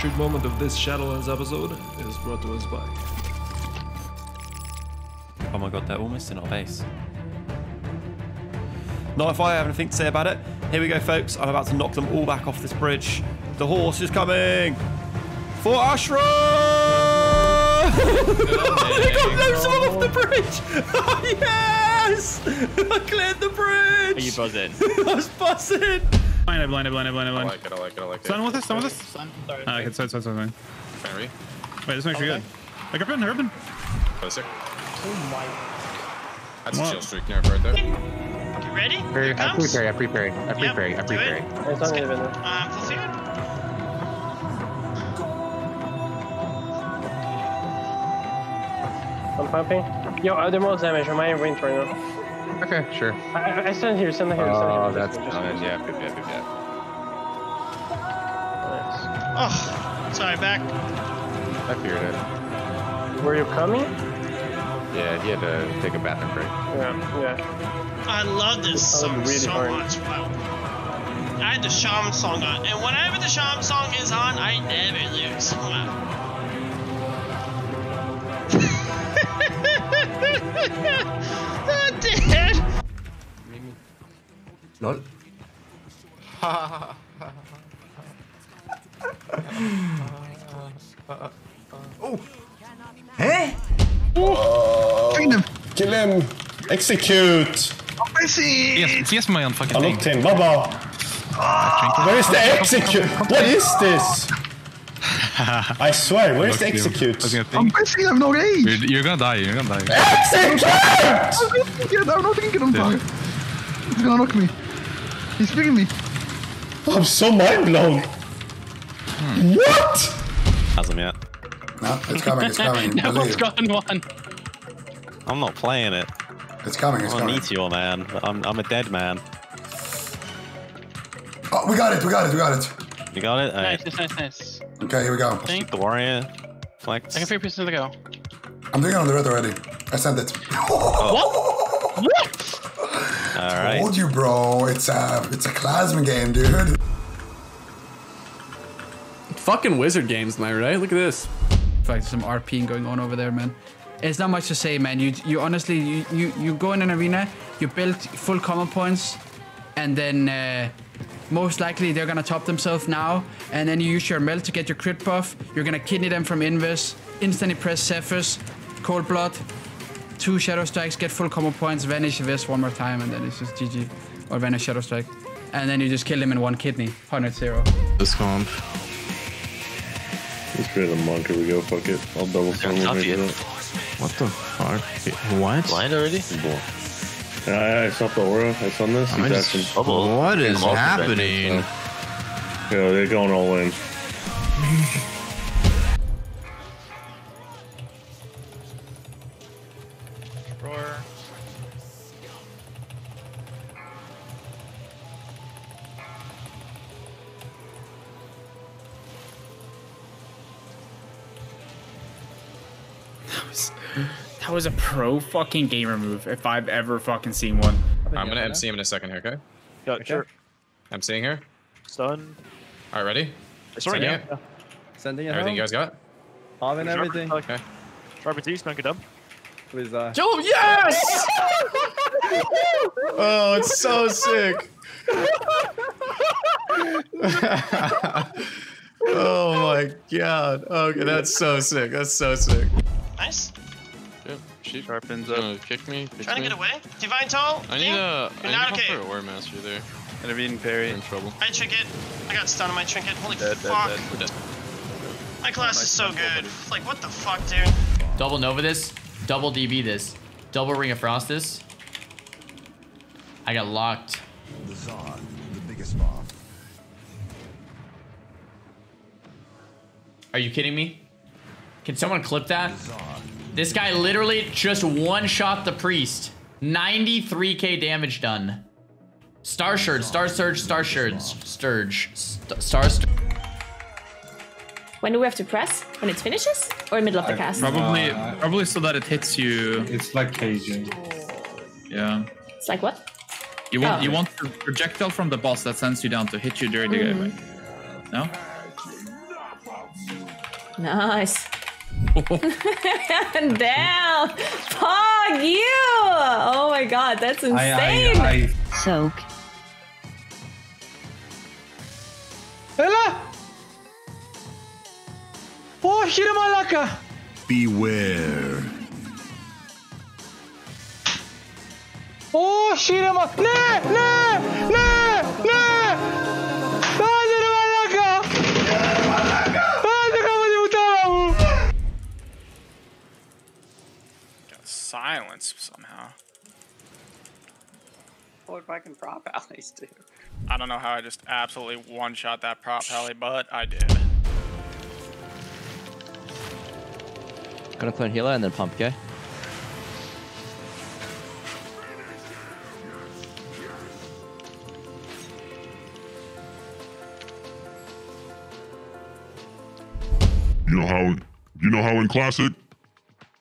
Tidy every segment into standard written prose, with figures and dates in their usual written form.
featured moment of this Shadowlands episode is brought to us by... Oh my god, they're almost in our base. Not if I have anything to say about it. Here we go, folks. I'm about to knock them all back off this bridge. The horse is coming! For Ashra! I got loads of them off the bridge! Oh, yes! I cleared the bridge! Are you buzzing? I was buzzing! Blind. I like it, I like it. Sun with us, sun. Sorry. Okay, sorry. Wait, just make sure you're good. Like, urban. Oh my. That's a chill streak nerf right there. You ready? I prepared. Let's get it. Let's do it. I'm pumping. Yo, I do most damage. Am I in range right now? Okay, sure. I stand here, Oh, that's good. Yeah. Oh, sorry, back. I feared it. Were you coming? Yeah, he had to take a bathroom break. Yeah. I love this song really so much. Wow. I had the Sham song on, and whenever the Sham song is on, I never lose. Wow. Oh, dear. Lol. Ha ha. Oh. Hey. Oh. Kill him. Execute. Yes, my own fucking thing. I looked in, Baba. Where is the execute? What is this? I swear, where is the execute? I'm busy, I have no rage. You're gonna die, Execute! I'm not thinking I'm dying. He's gonna knock me. He's picking me. I'm so mind blown. What? Hasn't yet. No, it's coming. No one's gotten one. I'm not playing it. It's coming. Meteor man. I'm a dead man. Oh, we got it. You got it? Nice. Okay, here we go. The warrior. Flex. I can 3 pieces to go. I'm doing it on the red already. I sent it. Oh. What? Alright. Told you, bro. It's a Klasman game, dude. Fucking wizard games, am I right? Look at this. In fact, there's some RPing going on over there, man. It's not much to say, man. You honestly, you go in an arena, you build full common points, and then most likely they're gonna top themselves now, and then you use your melt to get your crit buff. You're gonna kidney them from invis, instantly press Cephas, cold blood, 2 shadow strikes, get full common points, vanish this one more time, and then it's just GG, or vanish shadow strike, and then you just kill them in 1 kidney, 100-0. This comp. Let's create a monk. Here we go. Fuck it. I'll double throw him. What the fuck? What? Blind already? I saw the aura. I saw this. What is happening? Yeah, they're going all in. Roar. That was a pro fucking gamer move if I've ever fucking seen one. I'm gonna MC him in a second here, okay? Yeah, sure. I'm seeing here. Stun. Alright, ready? Sending it. Yeah. Sending it. Everything you guys got? Having everything. Okay. Robert T, snuck it up. Please, Joe, yes! Oh, it's so sick. Oh my god. Okay, that's so sick. Nice. She sharpens up. No, Trying to get away. Divine Toll. I need a War Master there. Intervene parry. In trouble. I trinket. I got stunned on my trinket. Holy fuck. Dead. My class is so good. Like, what the fuck, dude? Double Nova this. Double DB this. Double Ring of Frost this. I got locked. The Zon, the biggest bomb. Are you kidding me? Can someone clip that? This guy literally just one-shot the priest. 93k damage done. Star Surge. When do we have to press? When it finishes? Or in the middle of the cast? Probably so that it hits you. It's like caging. Yeah. It's like what? You want the projectile from the boss that sends you down to hit you during the game. No? Nice. Damn! Fuck you! Oh my god, that's insane! I... Soak. Ella! Pohira malaka! Beware. Oh, Shirama! No! Padre malaka! Padre como diputado! Got silenced somehow. What fucking prop alleys do? I don't know how I just absolutely one-shot that prop alley, but I did. Gonna clone healer and then pump, okay? You know how in classic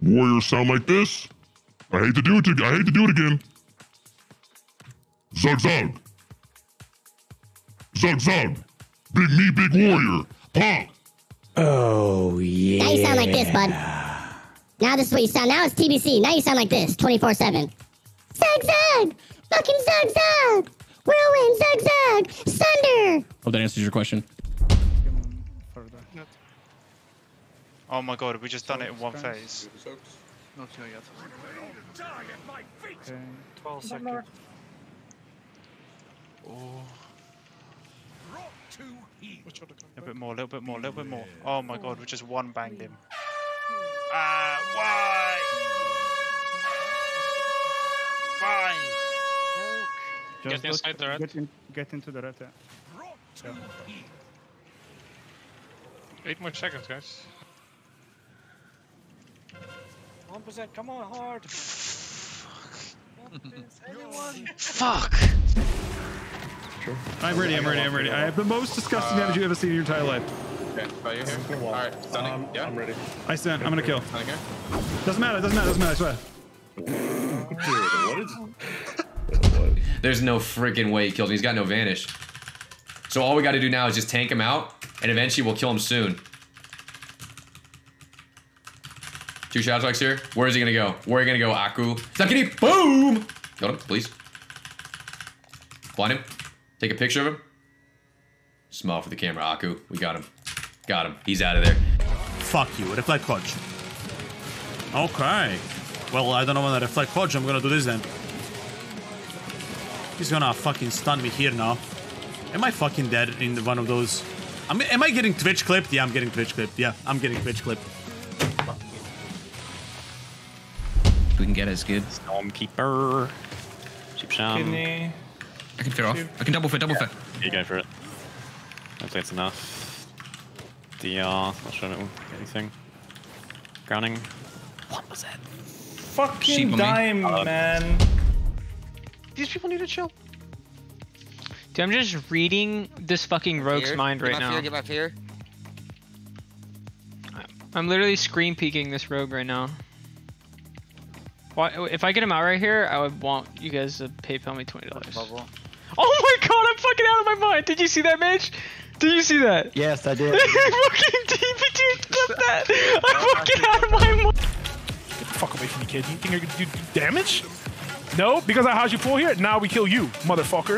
warriors sound like this? I hate to do it again. Zug zug. Zug zug. Big me, big warrior. Pump. Oh yeah. Now you sound like this, bud. Now this is what you sound. Now it's TBC. Now you sound like this 24/7. Zug zug. Fucking zug zug. Whirlwind zug zug. Sunder. Hope that answers your question. Oh my god, we just done it in one phase. Not here yet. Okay, 12 seconds. Oh. A little bit more. Oh my god, we just one banged him. Why? Why? Get inside the red. Get into the red, yeah. 8 more seconds, guys. 1%, come on, hard. Fuck. Sure. I'm ready. I have the most disgusting damage you've ever seen in your entire life. Okay, but you're here. Alright, stunning. Yeah, I'm ready. I stand. I'm gonna kill. Okay. Doesn't matter, I swear. Dude, what is... There's no freaking way he killed me. He's got no vanish. So all we gotta do now is just tank him out, and eventually we'll kill him soon. 2 Shadowlands here. Where is he gonna go? Where are you gonna go, Aku? Zakini! Boom! Got him, please. Blind him. Take a picture of him. Smile for the camera, Aku. We got him. Got him. He's out of there. Fuck you, reflect Hodge. Okay. Well, I don't know when I reflect Hodge. I'm gonna do this then. He's gonna fucking stun me here now. Am I fucking dead in one of those? Am I getting Twitch clipped? Yeah, I'm getting Twitch clipped. Yeah, I'm getting Twitch clipped. We can get it, it's good. Stormkeeper. Cheap sham. Kidney. I can fear off. I can double fit. You're going for it. I think it's enough. DR. Not sure I don't get anything. Grounding. What was that? Fucking dime, man. These people need to chill. Dude, I'm just reading this fucking rogue's mind right now. Get my fear. I'm literally screen peeking this rogue right now. If I get him out right here, I would want you guys to PayPal me $20. Bubble. Oh my god, I'm fucking out of my mind! Did you see that, Mitch? Did you see that? Yes, I did. Fucking clip that! I'm fucking out of my mind! Get the fuck away from me, kid. You think you're gonna do damage? No, because I had you pull here? Now we kill you, motherfucker.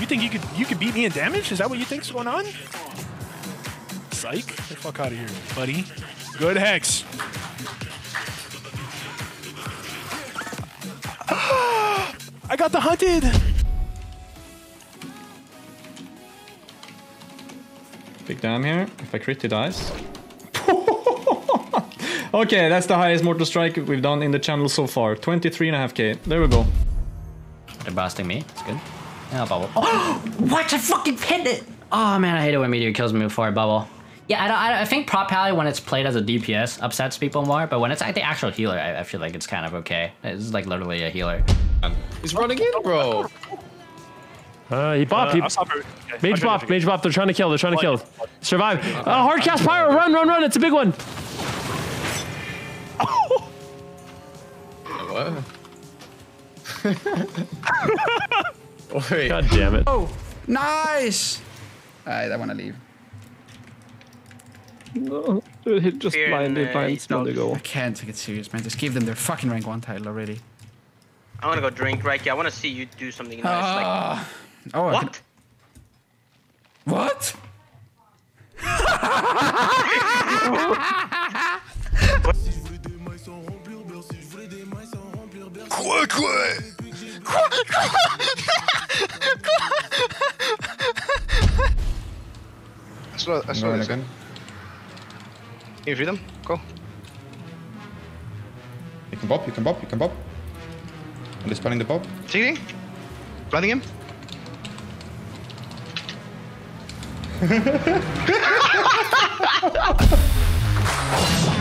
You think you could beat me in damage? Is that what you think's going on? Psych. Get the fuck out of here, buddy. Good hex. I got the hunted! Big damn here. If I crit, he dies. Okay, that's the highest mortal strike we've done in the channel so far. 23.5k. There we go. They're blasting me. It's good. Yeah, bubble. Oh, what? I fucking hit it! Oh man, I hate it when Meteor kills me before I bubble. Yeah, I think Prop Pally, when it's played as a DPS, upsets people more, but when it's like the actual healer, I feel like it's kind of okay. It's like literally a healer. He's running in, bro. He bopped. Mage bopped. Mage bopped. They're trying to kill. Survive. Hard cast pyro. Run. It's a big one. What? Wait. God damn it. Oh, nice. Alright, I want to leave. No, it just blindly another goal. I can't take it serious, man. Just give them their fucking rank 1 title already. I want to go drink, Reiki. I want to see you do something nice. Like, oh, what? What? Quoi, quoi? Quoi, quoi? Quoi? I saw this again. Can you free them? Go. You can bob, you can bob, you can bob. Are they spawning the bob? See? Blinding him?